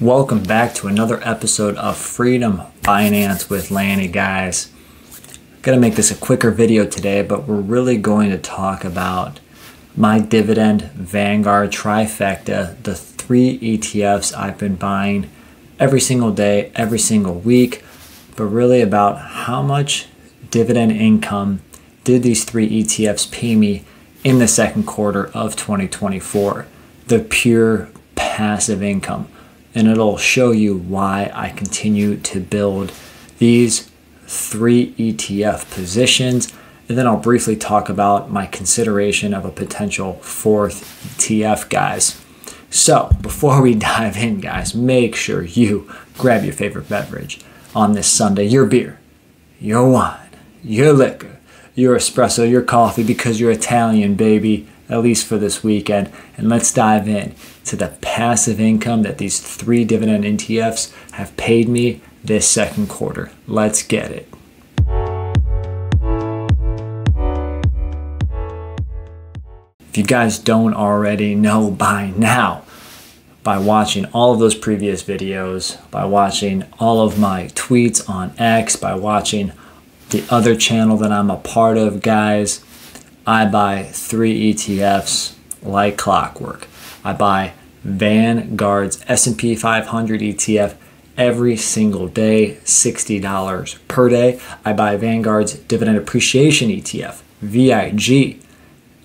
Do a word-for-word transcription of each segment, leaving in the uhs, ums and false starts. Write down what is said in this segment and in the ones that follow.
Welcome back to another episode of Freedom Finance with Lanny, guys. I'm going to make this a quicker video today, but we're really going to talk about my dividend Vanguard trifecta, the three E T Fs I've been buying every single day, every single week, but really about how much dividend income did these three E T Fs pay me in the second quarter of twenty twenty-four, the pure passive income. And it'll show you why I continue to build these three E T F positions. And then I'll briefly talk about my consideration of a potential fourth E T F, guys. So before we dive in, guys, make sure you grab your favorite beverage on this Sunday, your beer, your wine, your liquor, your espresso, your coffee, because you're Italian, baby, at least for this weekend. And let's dive in to the passive income that these three dividend E T Fs have paid me this second quarter. Let's get it. If you guys don't already know by now, by watching all of those previous videos, by watching all of my tweets on X, by watching the other channel that I'm a part of, guys, I buy three E T Fs like clockwork. I buy Vanguard's S and P five hundred E T F every single day, sixty dollars per day. I buy Vanguard's Dividend Appreciation E T F, V I G,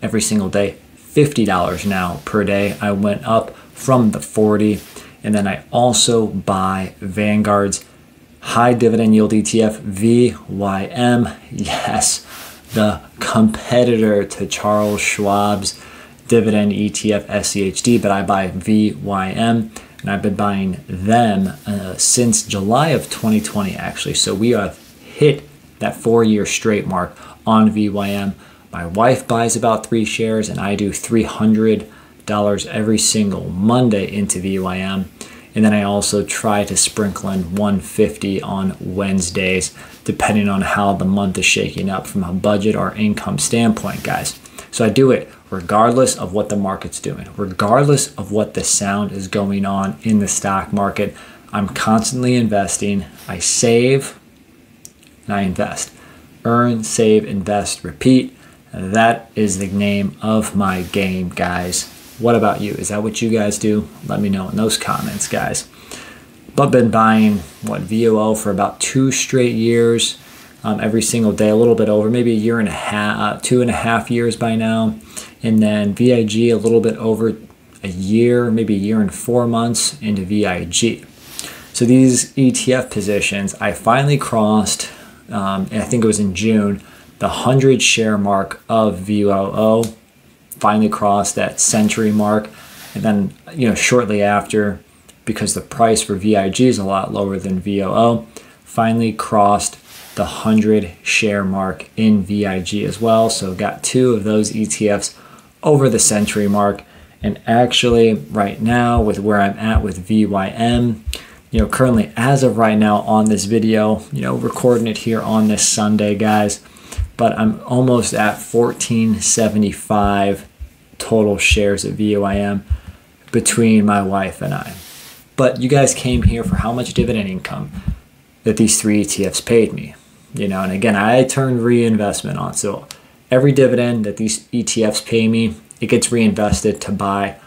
every single day, fifty dollars now per day. I went up from the forty. And then I also buy Vanguard's High Dividend Yield E T F, V Y M. Yes, the competitor to Charles Schwab's dividend E T F S C H D, but I buy V Y M, and I've been buying them uh, since July of twenty twenty, actually. So we have hit that four-year straight mark on V Y M. My wife buys about three shares, and I do three hundred dollars every single Monday into V Y M. And then I also try to sprinkle in one hundred fifty dollars on Wednesdays, depending on how the month is shaking up from a budget or income standpoint, guys. So I do it regardless of what the market's doing, regardless of what the sound is going on in the stock market. I'm constantly investing. I save and I invest. Earn, save, invest, repeat. That is the name of my game, guys. What about you? Is that what you guys do? Let me know in those comments, guys. But been buying, what, V O O for about two straight years, um, every single day, a little bit over, maybe a year and a half, uh, two and a half years by now. And then V I G a little bit over a year, maybe a year and four months into V I G. So these E T F positions, I finally crossed, um, and I think it was in June, the one hundred share mark of V O O. Finally crossed that century mark, and then, you know, shortly after, because the price for V I G is a lot lower than V O O, finally crossed the one hundred share mark in V I G as well. So got two of those E T Fs over the century mark. And actually right now, with where I'm at with V Y M, you know, currently as of right now on this video, you know, recording it here on this Sunday, guys, but I'm almost at fourteen seventy-five total shares of V Y M between my wife and I. But you guys came here for how much dividend income that these three E T Fs paid me, you know, and again, I turned reinvestment on. So every dividend that these E T Fs pay me, it gets reinvested to buy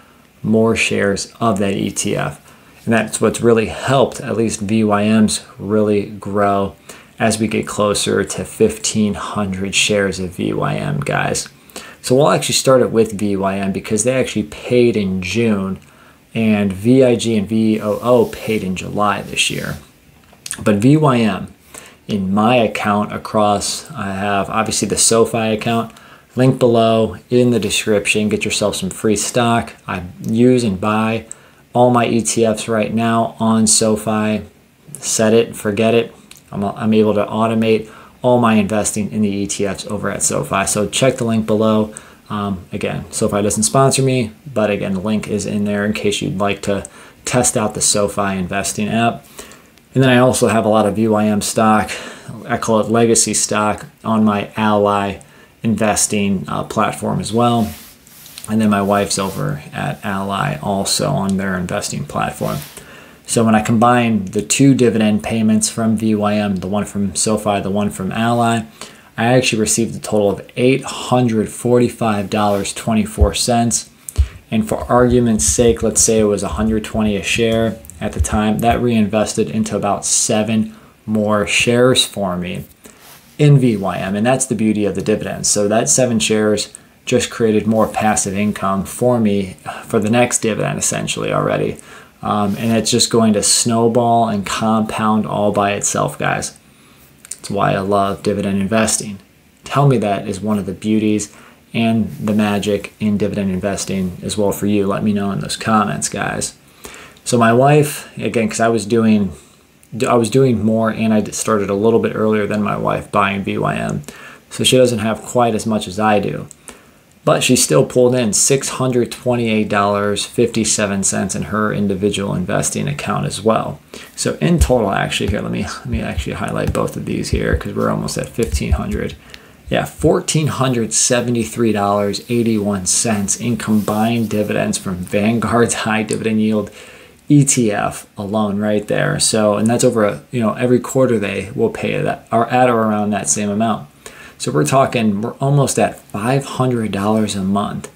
more shares of that E T F. And that's what's really helped, at least V Y Ms, really grow as we get closer to fifteen hundred shares of V Y M, guys. So we'll actually start it with V Y M because they actually paid in June, and V I G and V O O paid in July this year. But V Y M, in my account across, I have obviously the SoFi account, link below in the description, get yourself some free stock. I use and buy all my E T Fs right now on SoFi. Set it, forget it. I'm, I'm able to automate all my investing in the E T Fs over at SoFi. So check the link below. Um, again, SoFi doesn't sponsor me, but again, the link is in there in case you'd like to test out the SoFi investing app. And then I also have a lot of V Y M stock. I call it legacy stock on my Ally investing uh, platform as well. And then my wife's over at Ally also on their investing platform. So when I combine the two dividend payments from V Y M, the one from SoFi, the one from Ally, I actually received a total of eight hundred forty-five dollars and twenty-four cents. And for argument's sake, let's say it was one hundred twenty a share at the time. That reinvested into about seven more shares for me in V Y M. And that's the beauty of the dividends. So that seven shares just created more passive income for me for the next dividend essentially already. Um, and it's just going to snowball and compound all by itself, guys. That's why I love dividend investing. Tell me that is one of the beauties and the magic in dividend investing as well for you. Let me know in those comments, guys. So my wife, again, because I was doing I was doing more and I started a little bit earlier than my wife buying V Y M. So she doesn't have quite as much as I do. But she still pulled in six hundred twenty-eight dollars and fifty-seven cents in her individual investing account as well. So in total, actually, here, let me let me actually highlight both of these here because we're almost at fifteen hundred dollars. Yeah, one thousand four hundred seventy-three dollars and eighty-one cents in combined dividends from Vanguard's high dividend yield E T F alone right there. So, and that's over, a, you know, every quarter they will pay that or at or around that same amount. So we're talking, we're almost at five hundred dollars a month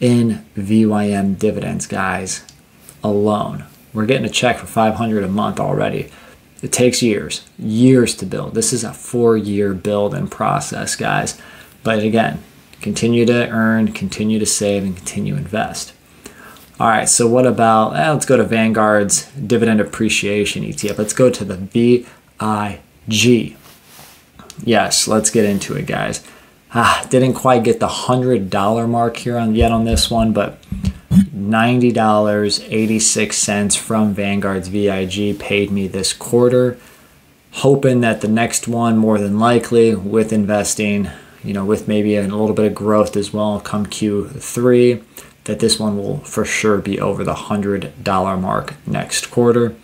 in V Y M dividends, guys, alone. We're getting a check for five hundred dollars a month already. It takes years, years to build. This is a four-year build and process, guys. But again, continue to earn, continue to save, and continue to invest. All right, so what about, eh, let's go to Vanguard's Dividend Appreciation E T F. Let's go to the V I G. Yes, let's get into it, guys. Ah, didn't quite get the one hundred dollar mark here on yet on this one, but ninety dollars and eighty-six cents from Vanguard's V I G paid me this quarter. Hoping that the next one, more than likely, with investing, you know, with maybe a little bit of growth as well come Q three, that this one will for sure be over the one hundred dollar mark next quarter.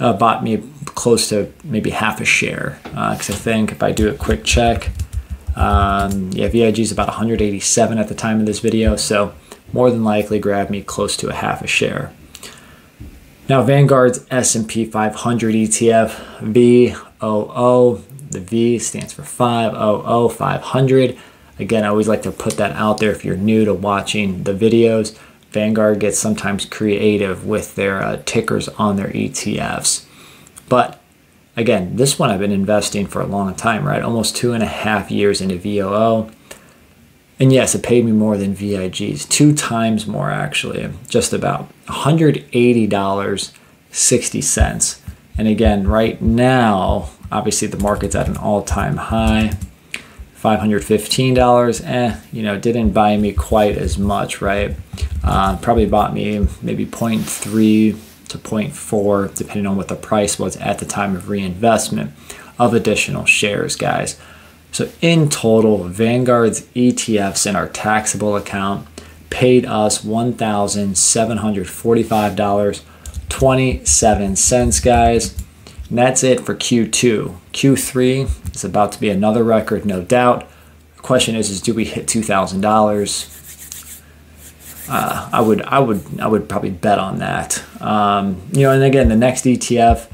Uh, bought me close to maybe half a share because uh, I think if I do a quick check, um, yeah, V I G is about one hundred eighty-seven at the time of this video, so more than likely grabbed me close to a half a share. Now Vanguard's S and P five hundred E T F V O O, the V stands for five hundred, five hundred. Again, I always like to put that out there if you're new to watching the videos. Vanguard gets sometimes creative with their uh, tickers on their E T Fs. But again, this one I've been investing for a long time, right? Almost two and a half years into V O O. And yes, it paid me more than V I G's, two times more actually, just about one hundred eighty dollars and sixty cents. And again, right now, obviously the market's at an all-time high. five hundred fifteen dollars, eh, you know, didn't buy me quite as much, right? Uh, probably bought me maybe zero point three to zero point four, depending on what the price was at the time of reinvestment of additional shares, guys. So in total, Vanguard's E T Fs in our taxable account paid us one thousand seven hundred forty-five dollars and twenty-seven cents, guys. And that's it for Q two. Q three is about to be another record, no doubt. The question is, is do we hit two thousand dollars? Uh, I would, I would, I would probably bet on that. Um, you know, and again, the next E T F,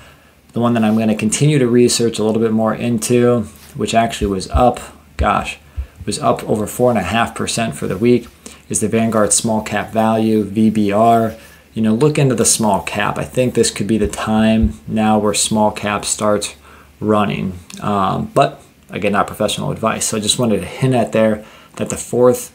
the one that I'm going to continue to research a little bit more into, which actually was up, gosh, was up over four and a half percent for the week, is the Vanguard Small Cap Value V B R. You know, look into the small cap. I think this could be the time now where small cap starts running. Um, but again, not professional advice. So I just wanted to hint at there that the fourth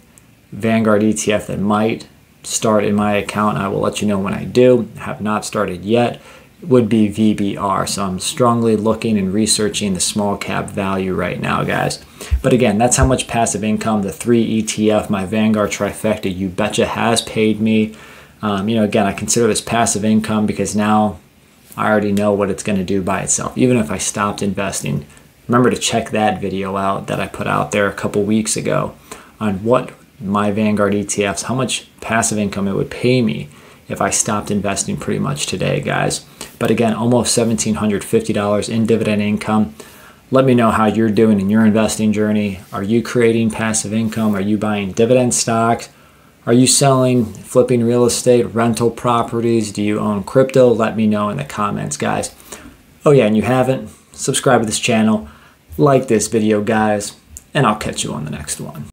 Vanguard E T F that might start in my account, I will let you know when I do, have not started yet, would be V B R. So I'm strongly looking and researching the small cap value right now, guys. But again, that's how much passive income the three E T F, my Vanguard trifecta, you betcha, has paid me. Um, you know, again, I consider this passive income because now I already know what it's going to do by itself. Even if I stopped investing, remember to check that video out that I put out there a couple weeks ago on what my Vanguard E T Fs, how much passive income it would pay me if I stopped investing pretty much today, guys. But again, almost one thousand seven hundred fifty dollars in dividend income. Let me know how you're doing in your investing journey. Are you creating passive income? Are you buying dividend stocks? Are you selling, flipping real estate, rental properties? Do you own crypto? Let me know in the comments, guys. Oh yeah, and you haven't, subscribe to this channel, like this video, guys, and I'll catch you on the next one.